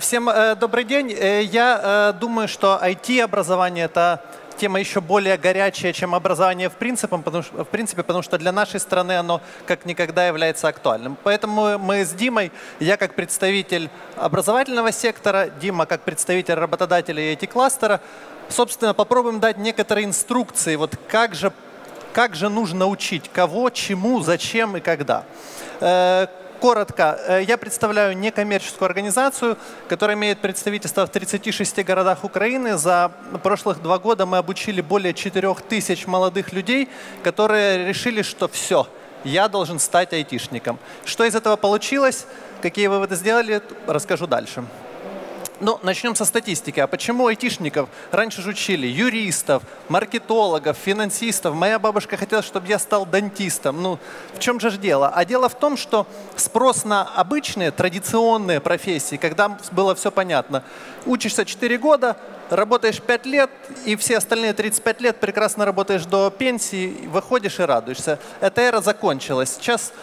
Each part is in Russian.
Всем добрый день. Я думаю, что IT-образование – это тема еще более горячая, чем образование в принципе, потому что для нашей страны оно как никогда является актуальным. Поэтому мы с Димой, я как представитель образовательного сектора, Дима как представитель работодателя и IT-кластера, собственно, попробуем дать некоторые инструкции, вот как же нужно учить, кого, чему, зачем и когда. Коротко, я представляю некоммерческую организацию, которая имеет представительство в 36 городах Украины. За прошлых 2 года мы обучили более 4000 молодых людей, которые решили, что все, я должен стать айтишником. Что из этого получилось, какие выводы сделали, расскажу дальше. Ну, начнем со статистики. А почему айтишников? Раньше же учили юристов, маркетологов, финансистов. Моя бабушка хотела, чтобы я стал дантистом. Ну, в чем же дело? А дело в том, что спрос на обычные, традиционные профессии, когда было все понятно. Учишься 4 года, работаешь 5 лет, и все остальные 35 лет прекрасно работаешь до пенсии, выходишь и радуешься. Эта эра закончилась. Сейчас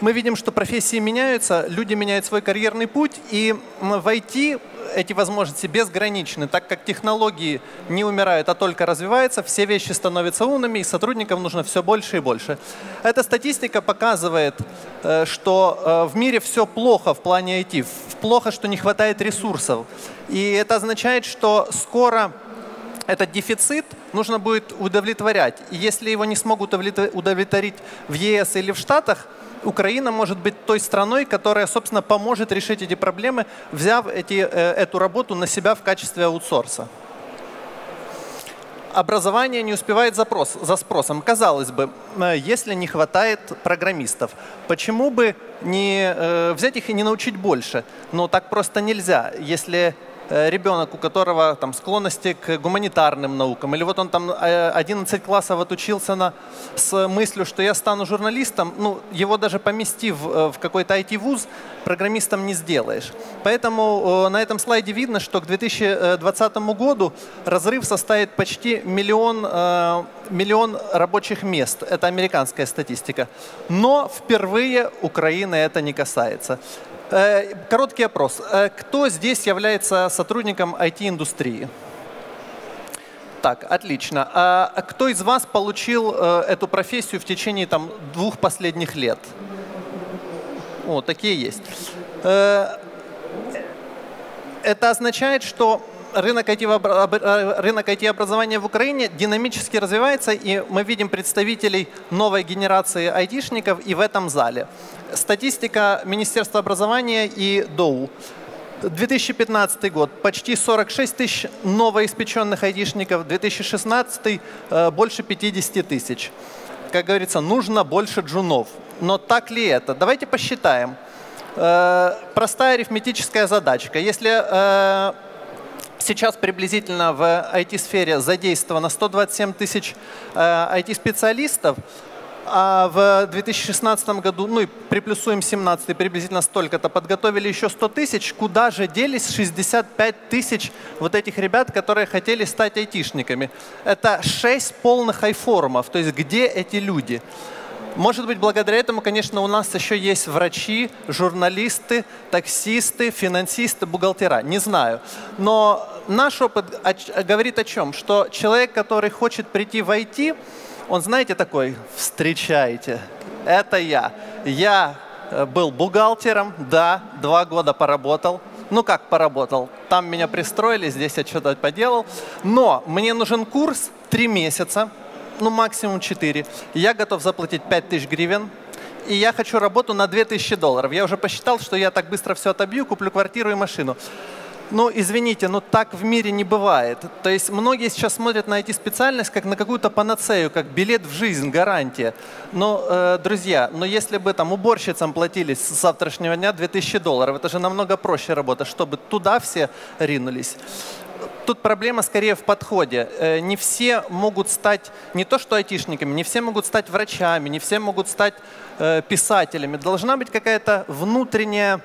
мы видим, что профессии меняются, люди меняют свой карьерный путь, и в IT эти возможности безграничны, так как технологии не умирают, а только развиваются, все вещи становятся умными, и сотрудникам нужно все больше и больше. Эта статистика показывает, что в мире все плохо в плане IT, плохо, что не хватает ресурсов. И это означает, что скоро этот дефицит нужно будет удовлетворять. И если его не смогут удовлетворить в ЕС или в Штатах, Украина может быть той страной, которая, собственно, поможет решить эти проблемы, взяв эту работу на себя в качестве аутсорса. Образование не успевает за спросом. Казалось бы, если не хватает программистов, почему бы не взять их и не научить больше? Но так просто нельзя. Если ребенок, у которого там склонности к гуманитарным наукам, или вот он там 11 классов отучился с мыслью, что я стану журналистом, ну, его даже поместив в какой-то IT-вуз, программистом не сделаешь. Поэтому на этом слайде видно, что к 2020 году разрыв составит почти миллион рабочих мест. Это американская статистика. Но впервые Украины это не касается. Короткий опрос. Кто здесь является сотрудником IT-индустрии? Так, отлично. А кто из вас получил эту профессию в течение там, 2 последних лет? О, такие есть. Это означает, что рынок IT-образования в Украине динамически развивается, и мы видим представителей новой генерации айтишников и в этом зале. Статистика Министерства образования и ДОУ. 2015 год. Почти 46 тысяч новоиспеченных айтишников. 2016 больше 50 тысяч. Как говорится, нужно больше джунов. Но так ли это? Давайте посчитаем. Простая арифметическая задачка. Если сейчас приблизительно в IT-сфере задействовано 127 тысяч IT-специалистов, а в 2016 году, ну и приплюсуем 17-й, приблизительно столько-то, подготовили еще 100 тысяч. Куда же делись 65 тысяч вот этих ребят, которые хотели стать айтишниками? Это 6 полных айформов, то есть где эти люди? Может быть, благодаря этому, конечно, у нас еще есть врачи, журналисты, таксисты, финансисты, бухгалтера, не знаю. Но наш опыт говорит о чем? Что человек, который хочет прийти в IT, он, знаете, такой: встречайте, это я. Я был бухгалтером, да, 2 года поработал. Ну как поработал? Там меня пристроили, здесь я что-то поделал. Но мне нужен курс 3 месяца, ну максимум 4. Я готов заплатить 5000 гривен. И я хочу работу на $2000. Я уже посчитал, что я так быстро все отобью, куплю квартиру и машину. Ну, извините, но так в мире не бывает. То есть многие сейчас смотрят на IT-специальность как на какую-то панацею, как билет в жизнь, гарантия. Но, друзья, но если бы там уборщицам платили с завтрашнего дня $2000, это же намного проще работа, чтобы туда все ринулись. Тут проблема скорее в подходе. Не все могут стать не то что айтишниками, не все могут стать врачами, не все могут стать писателями. Должна быть какая-то внутренняя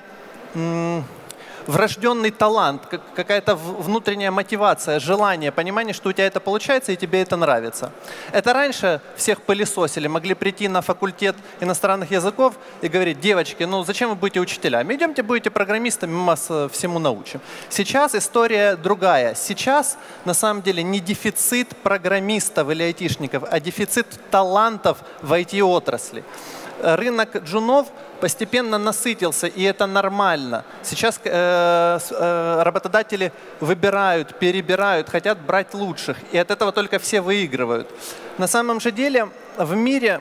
врожденный талант, какая-то внутренняя мотивация, желание, понимание, что у тебя это получается и тебе это нравится. Это раньше всех пылесосили, могли прийти на факультет иностранных языков и говорить: девочки, ну зачем вы будете учителями? Идемте, будете программистами, мы вас всему научим. Сейчас история другая. Сейчас на самом деле не дефицит программистов или айтишников, а дефицит талантов в IT-отрасли. Рынок джунов постепенно насытился, и это нормально. Сейчас работодатели выбирают, перебирают, хотят брать лучших, и от этого только все выигрывают. На самом же деле в мире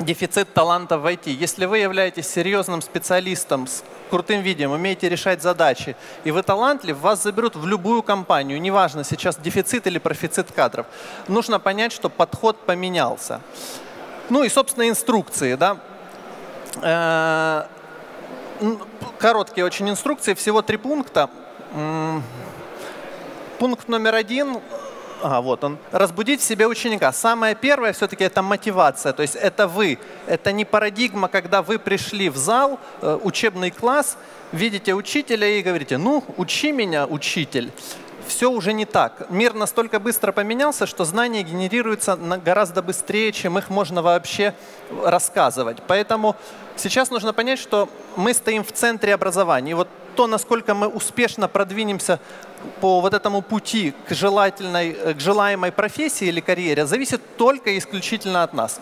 дефицит талантов в IT. Если вы являетесь серьезным специалистом с крутым видением, умеете решать задачи, и вы талантлив, вас заберут в любую компанию. Неважно, сейчас дефицит или профицит кадров. Нужно понять, что подход поменялся. Ну и, собственно, инструкции, да. Короткие очень инструкции, всего 3 пункта. Пункт номер 1. Вот он. Разбудить в себе ученика. Самое первое все-таки это мотивация. То есть это вы. Это не парадигма, когда вы пришли в зал, учебный класс, видите учителя и говорите: ну, учи меня, учитель. Все уже не так. Мир настолько быстро поменялся, что знания генерируются гораздо быстрее, чем их можно вообще рассказывать. Поэтому сейчас нужно понять, что мы стоим в центре образования. И вот то, насколько мы успешно продвинемся по вот этому пути к желаемой профессии или карьере, зависит только и исключительно от нас.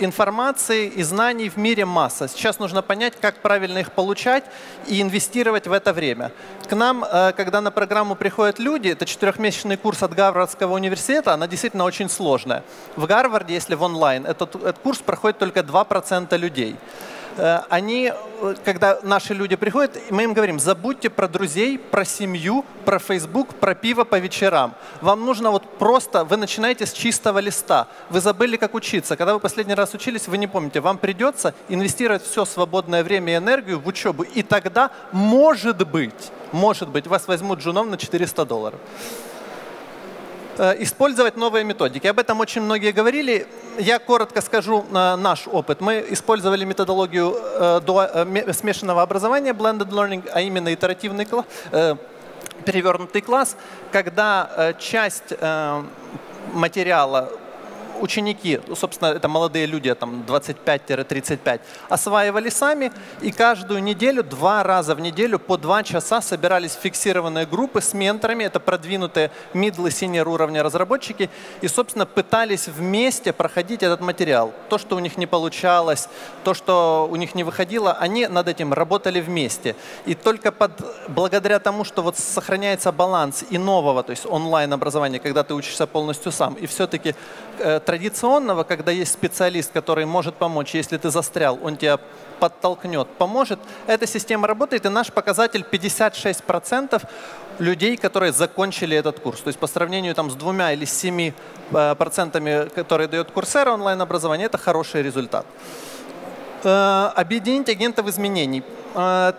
Информации и знаний в мире масса. Сейчас нужно понять, как правильно их получать и инвестировать в это время. К нам, когда на программу приходят люди, это 4-месячный курс от Гарвардского университета, она действительно очень сложная. В Гарварде, если в онлайн, этот курс проходит только 2% людей. Они, когда наши люди приходят, мы им говорим: забудьте про друзей, про семью, про Facebook, про пиво по вечерам. Вам нужно вот просто, вы начинаете с чистого листа. Вы забыли, как учиться. Когда вы последний раз учились, вы не помните. Вам придется инвестировать все свободное время и энергию в учебу. И тогда, может быть, вас возьмут джуном на $400. Использовать новые методики. Об этом очень многие говорили. Я коротко скажу наш опыт. Мы использовали методологию смешанного образования, blended learning, а именно итеративный класс, перевернутый класс, когда часть материала ученики, собственно, это молодые люди, там 25-35, осваивали сами, и каждую неделю, 2 раза в неделю по 2 часа собирались фиксированные группы с менторами, это продвинутые middle и senior уровня разработчики, и, собственно, пытались вместе проходить этот материал. То, что у них не получалось, то, что у них не выходило, они над этим работали вместе. И только благодаря тому, что вот сохраняется баланс и нового, то есть онлайн-образования, когда ты учишься полностью сам, и все-таки традиционного, когда есть специалист, который может помочь, если ты застрял, он тебя подтолкнет, поможет. Эта система работает, и наш показатель 56% людей, которые закончили этот курс. То есть по сравнению там, с 2 или 7%, которые дает Coursera онлайн-образование, это хороший результат. Объединить агентов изменений.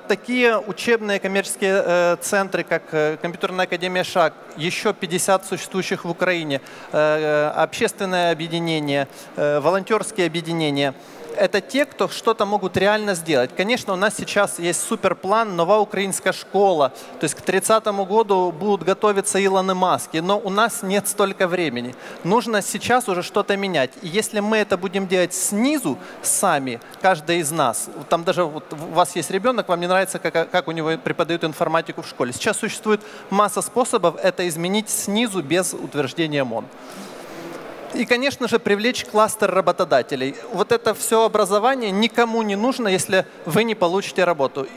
Такие учебные коммерческие центры, как компьютерная академия ШАГ, еще 50 существующих в Украине, общественное объединение, волонтерские объединения. Это те, кто что-то могут реально сделать. Конечно, у нас сейчас есть суперплан «Нова украинская школа». То есть к 30 году будут готовиться Илоны Маски. Но у нас нет столько времени. Нужно сейчас уже что-то менять. И если мы это будем делать снизу, сами, каждый из нас, там даже вот у вас есть ребенок, вам не нравится, как у него преподают информатику в школе. Сейчас существует масса способов это изменить снизу без утверждения МОН. И, конечно же, привлечь кластер работодателей. Вот это все образование никому не нужно, если вы не получите работу.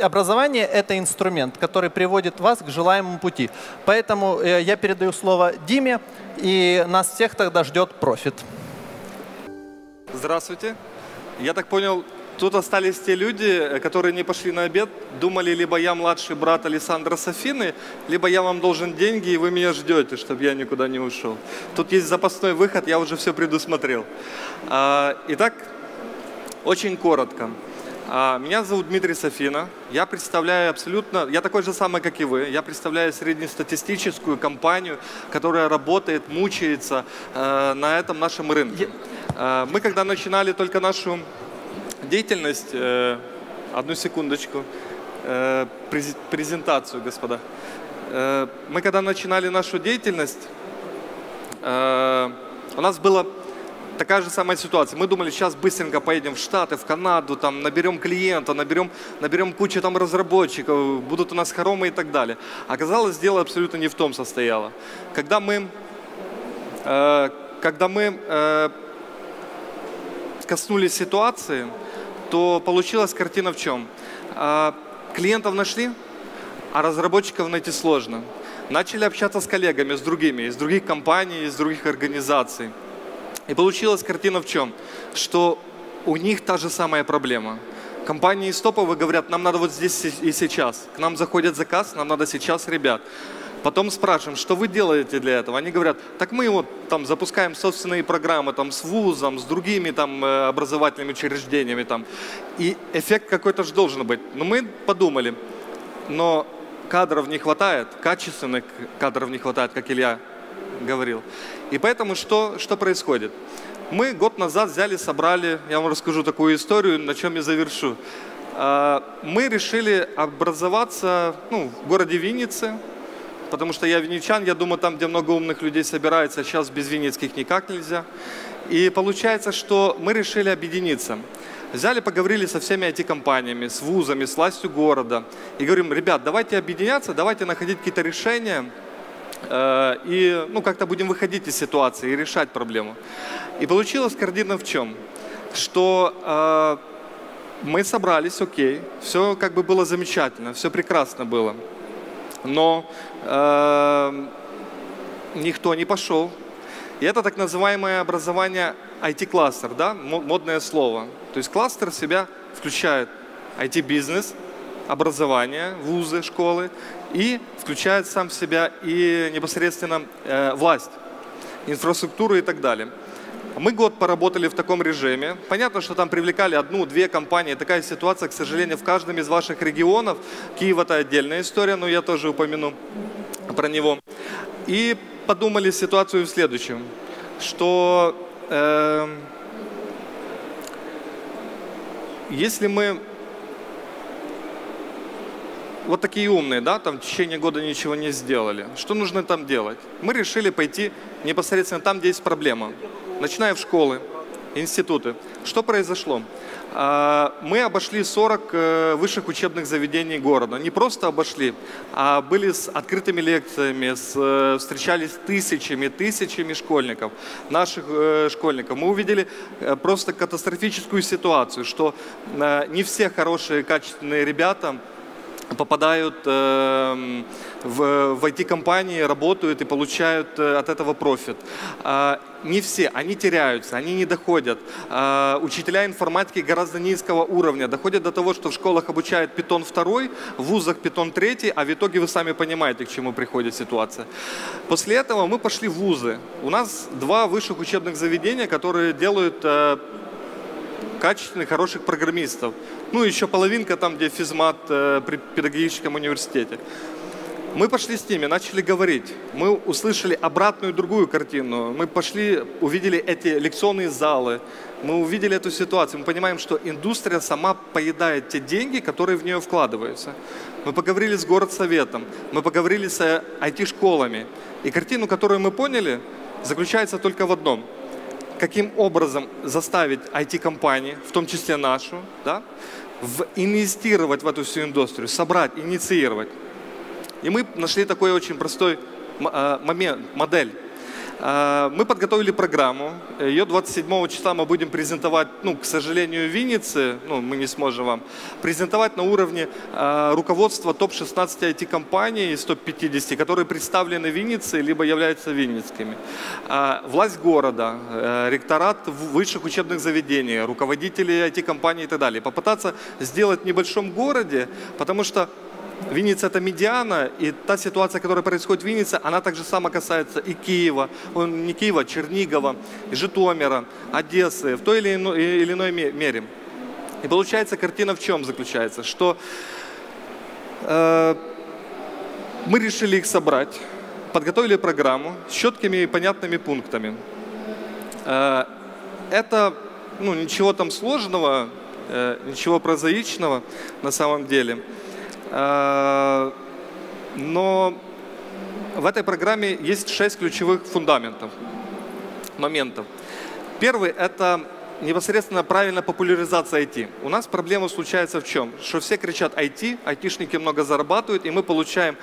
Образование – это инструмент, который приводит вас к желаемому пути. Поэтому я передаю слово Диме, и нас всех тогда ждет профит. Здравствуйте. Я так понял, тут остались те люди, которые не пошли на обед, думали, либо я младший брат Александра Софины, либо я вам должен деньги, и вы меня ждете, чтобы я никуда не ушел. Тут есть запасной выход, я уже все предусмотрел. Итак, очень коротко. Меня зовут Дмитрий Софин. Я представляю абсолютно, я такой же самый, как и вы. Я представляю среднестатистическую компанию, которая работает, мучается на этом нашем рынке. Мы, когда начинали только нашу деятельность, одну секундочку. презентацию, господа. Мы когда начинали нашу деятельность, у нас была такая же самая ситуация. Мы думали, сейчас быстренько поедем в Штаты, в Канаду, там, наберем клиента, наберем кучу там разработчиков, будут у нас хоромы и так далее. Оказалось, дело абсолютно не в том состояло. Когда мы коснулись ситуации, то получилась картина в чем? Клиентов нашли, а разработчиков найти сложно. Начали общаться с коллегами, с другими, из других компаний, из других организаций. И получилась картина в чем? Что у них та же самая проблема. Компании из топовых говорят, нам надо вот здесь и сейчас. К нам заходит заказ, нам надо сейчас, ребят. Потом спрашиваем, что вы делаете для этого? Они говорят, так мы вот там запускаем собственные программы там, с вузом, с другими там, образовательными учреждениями. Там. И эффект какой-то же должен быть. Но мы подумали, но кадров не хватает, качественных кадров не хватает, как Илья говорил. И поэтому что происходит? Мы год назад взяли, собрали, я вам расскажу такую историю, на чем я завершу. Мы решили образоваться в городе Виннице. Потому что я винничан, я думаю, там, где много умных людей собирается, сейчас без винницких никак нельзя. И получается, что мы решили объединиться. Взяли, поговорили со всеми IT-компаниями, с вузами, с властью города. И говорим, ребят, давайте объединяться, давайте находить какие-то решения. И как-то будем выходить из ситуации и решать проблему. И получилось кардинально в чем? Что мы собрались, окей, все как бы было замечательно, все прекрасно было. Но никто не пошел. И это так называемое образование IT-кластер, да? Модное слово. То есть кластер в себя включает IT-бизнес, образование, вузы, школы, и включает сам в себя и непосредственно власть, инфраструктуру и так далее. Мы год поработали в таком режиме. Понятно, что там привлекали одну-две компании. Такая ситуация, к сожалению, в каждом из ваших регионов. Киев – это отдельная история, но я тоже упомяну про него. И подумали ситуацию в следующем, что если мы вот такие умные, да, там в течение года ничего не сделали, что нужно там делать? Мы решили пойти непосредственно там, где есть проблема. Начиная в школы, институты. Что произошло? Мы обошли 40 высших учебных заведений города. Не просто обошли, а были с открытыми лекциями, встречались с тысячами школьников, наших школьников. Мы увидели просто катастрофическую ситуацию, что не все хорошие, качественные ребята попадают в IT-компании, работают и получают от этого профит. Не все, они теряются, они не доходят. Учителя информатики гораздо низкого уровня. Доходят до того, что в школах обучают Python 2, в вузах Python 3, а в итоге вы сами понимаете, к чему приходит ситуация. После этого мы пошли в вузы. У нас 2 высших учебных заведения, которые делают качественных, хороших программистов. Еще половинка там, где физмат при педагогическом университете. Мы пошли с ними, начали говорить. Мы услышали обратную другую картину. Мы пошли, увидели эти лекционные залы. Мы увидели эту ситуацию. Мы понимаем, что индустрия сама поедает те деньги, которые в нее вкладываются. Мы поговорили с городсоветом. Мы поговорили с IT-школами. И картину, которую мы поняли, заключается только в одном. Каким образом заставить IT-компании, в том числе нашу, да, инвестировать в эту всю индустрию, собрать, инициировать. И мы нашли такой очень простой момент, модель. Мы подготовили программу, ее 27 числа мы будем презентовать, к сожалению, в Виннице, мы не сможем вам презентовать на уровне руководства топ-16 IT-компаний из топ-50, которые представлены в Виннице, либо являются винницкими. Власть города, ректорат высших учебных заведений, руководители IT-компаний и так далее. Попытаться сделать в небольшом городе, потому что Винница – это медиана, и та ситуация, которая происходит в Виннице, она также сама касается и Киева, Чернигова, Житомира, Одессы, в той или иной мере. И получается, картина в чем заключается? Что мы решили их собрать, подготовили программу с четкими и понятными пунктами. Это ничего там сложного, ничего прозаичного на самом деле. Но в этой программе есть 6 ключевых моментов. Первый — это непосредственно правильная популяризация IT. У нас проблема случается в чем? Что все кричат IT, айтишники много зарабатывают, и мы получаем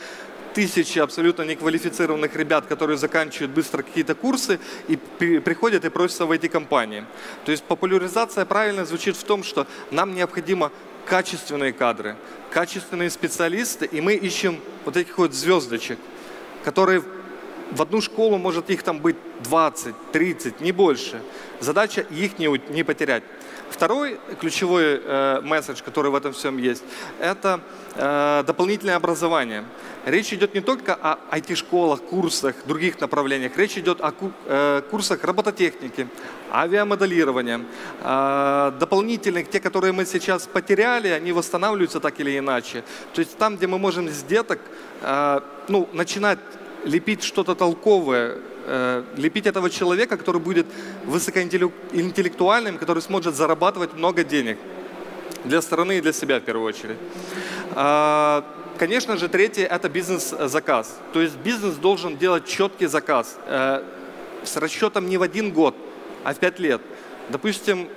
тысячи абсолютно неквалифицированных ребят, которые заканчивают быстро какие-то курсы и приходят и просятся в IT-компании. То есть популяризация правильно звучит в том, что нам необходимо качественные кадры, качественные специалисты, и мы ищем вот этих вот звездочек, которые в одну школу может их там быть 20, 30, не больше. Задача их не потерять. Второй ключевой месседж, который в этом всем есть, это дополнительное образование. Речь идет не только о IT-школах, курсах, других направлениях. Речь идет о курсах робототехники, авиамоделирования. Дополнительных, те, которые мы сейчас потеряли, они восстанавливаются так или иначе. То есть там, где мы можем с деток начинать лепить что-то толковое, лепить этого человека, который будет высокоинтеллектуальным, который сможет зарабатывать много денег для страны и для себя в первую очередь. Конечно же, третье – это бизнес-заказ. То есть бизнес должен делать четкий заказ с расчетом не в 1 год, а в 5 лет. Допустим,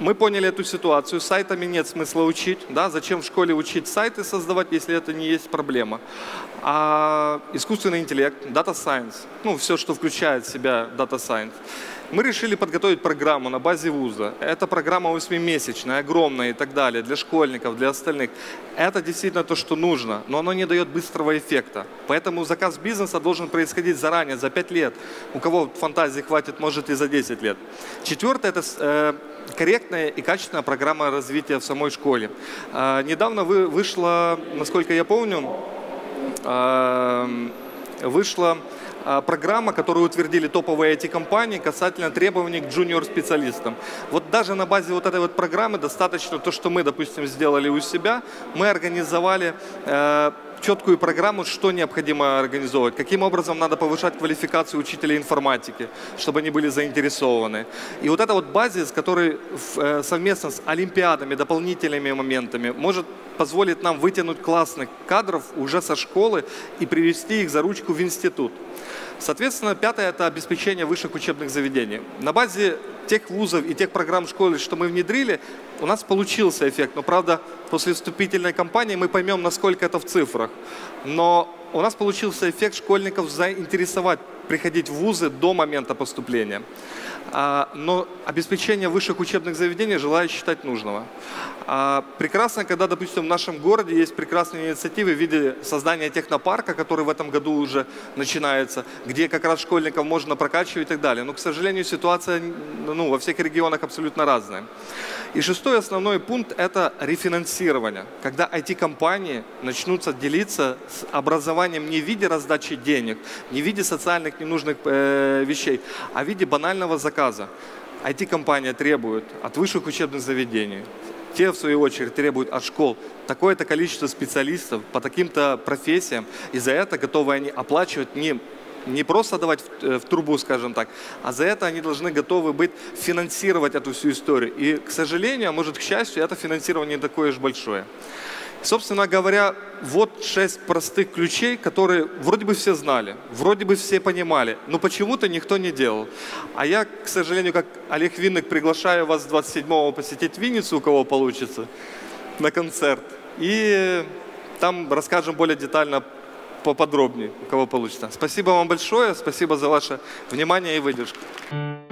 мы поняли эту ситуацию, сайтами нет смысла учить. Да? Зачем в школе учить сайты создавать, если это не есть проблема? А искусственный интеллект, Data Science, все, что включает в себя Data Science. Мы решили подготовить программу на базе вуза. Это программа 8-месячная, огромная и так далее, для школьников, для остальных. Это действительно то, что нужно, но оно не дает быстрого эффекта. Поэтому заказ бизнеса должен происходить заранее, за 5 лет. У кого фантазии хватит, может и за 10 лет. Четвертое – это корректная и качественная программа развития в самой школе. Недавно вышла, насколько я помню, вышла программа, которую утвердили топовые IT-компании касательно требований к джуниор-специалистам. Вот даже на базе вот этой вот программы достаточно то, что мы, допустим, сделали у себя. Мы организовали четкую программу, что необходимо организовывать, каким образом надо повышать квалификацию учителей информатики, чтобы они были заинтересованы. И вот этот вот базис, который совместно с олимпиадами, дополнительными моментами, может позволить нам вытянуть классных кадров уже со школы и привести их за ручку в институт. Соответственно, пятое – это обеспечение высших учебных заведений. На базе тех вузов и тех программ школы, что мы внедрили, у нас получился эффект. Но, правда, после вступительной кампании мы поймем, насколько это в цифрах. Но у нас получился эффект школьников заинтересовать приходить в вузы до момента поступления. Но обеспечение высших учебных заведений желаю считать нужного. Прекрасно, когда, допустим, в нашем городе есть прекрасные инициативы в виде создания технопарка, который в этом году уже начинается, где как раз школьников можно прокачивать и так далее. Но, к сожалению, ситуация во всех регионах абсолютно разная. И шестой основной пункт – это рефинансирование. Когда IT-компании начнутся делиться с образованием не в виде раздачи денег, не в виде социальных ненужных вещей, а в виде банального заказа. IT-компания требует от высших учебных заведений, те, в свою очередь, требуют от школ такое-то количество специалистов по таким-то профессиям, и за это готовы они оплачивать не просто давать в трубу, скажем так, а за это они должны готовы быть финансировать эту всю историю. И, к сожалению, а может, к счастью, это финансирование не такое уж большое. Собственно говоря, вот 6 простых ключей, которые вроде бы все знали, вроде бы все понимали, но почему-то никто не делал. А я, к сожалению, как Олег Винник, приглашаю вас 27-го посетить Винницу, у кого получится, на концерт. И там расскажем более детально, поподробнее, у кого получится. Спасибо вам большое, спасибо за ваше внимание и выдержку.